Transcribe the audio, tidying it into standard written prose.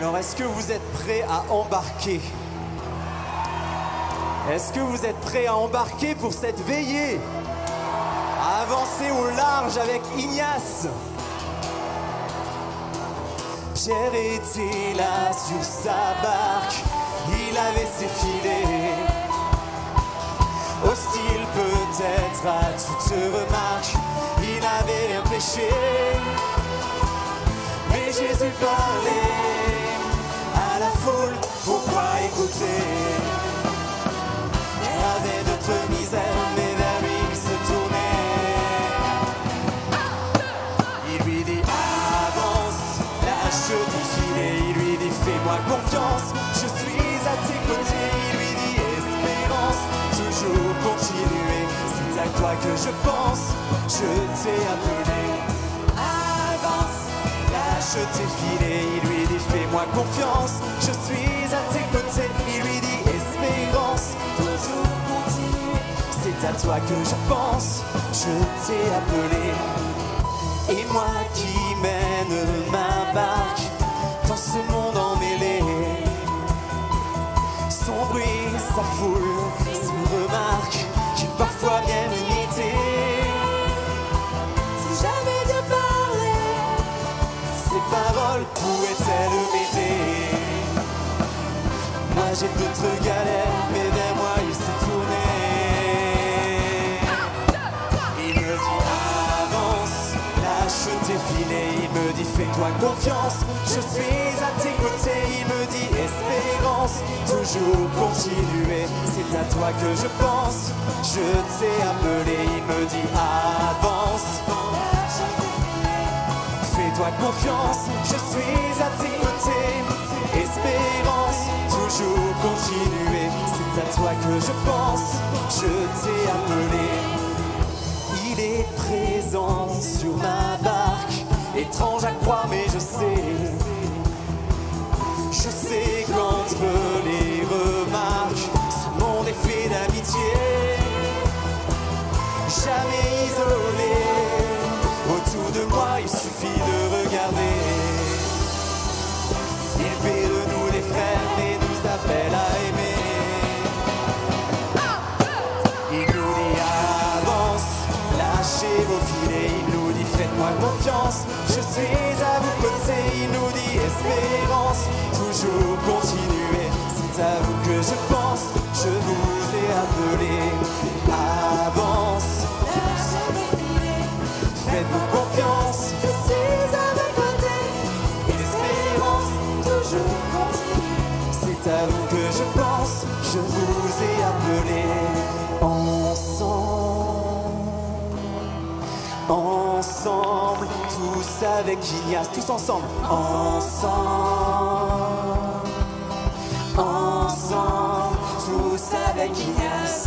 Alors, est-ce que vous êtes prêts à embarquer? Est-ce que vous êtes prêts à embarquer pour cette veillée? À avancer au large avec Ignace? Pierre était là sur sa barque, il avait ses filets. Hostile peut-être à toute remarque, il n'avait rien péché. Mais Jésus parlait à la foule, pourquoi écouter? Il avait d'autres misères, mais vers lui il se tournait. Il lui dit avance, lâche ton filet. Il lui dit fais-moi confiance, je suis à tes côtés. Il lui dit espérance, toujours continuer. C'est à toi que je pense, je t'ai appelé. Je t'ai filé, il lui dit fais-moi confiance, je suis à tes côtés. Il lui dit espérance, toujours continuer. C'est à toi que je pense, je t'ai appelé. Et moi qui mène ma barque dans ce monde emmêlé, son bruit, sa foule, ses remarques qui parfois viennent m'imiter. Paroles, où est-elle m'aider? Moi j'ai d'autres galères, mais vers moi il s'est tourné. Il me dit avance, lâche tes filets. Il me dit fais-toi confiance, je suis à tes côtés. Il me dit espérance, toujours continuer. C'est à toi que je pense, je t'ai appelé. Il me dit avance, fais-toi confiance, je suis à tes côtés. Espérance, toujours continuer. C'est à toi que je pense, je t'ai appelé. Il est présent sur ma barque, étrange à croire mais je sais qu'entre les remarques, ce monde est fait d'amitié. Jamais isolé, autour de moi, il suffit de regarder. Il fait de nous les frères et nous appelle à aimer. Il nous dit avance, lâchez vos filets. Il nous dit faites-moi confiance, je suis à vos côtés. Il nous dit espérance, toujours continuer. C'est à vous que je pense, je vous ai appelé. Avance, faites-vous confiance, je suis à vos côtés. Espérance, toujours continue. C'est à vous que je pense, je vous ai appelé. Ensemble, ensemble, tous avec Ignace, tous ensemble. Ensemble, ensemble, tous avec Ignace.